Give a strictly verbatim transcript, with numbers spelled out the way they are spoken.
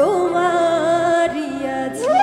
তোমারি আছে।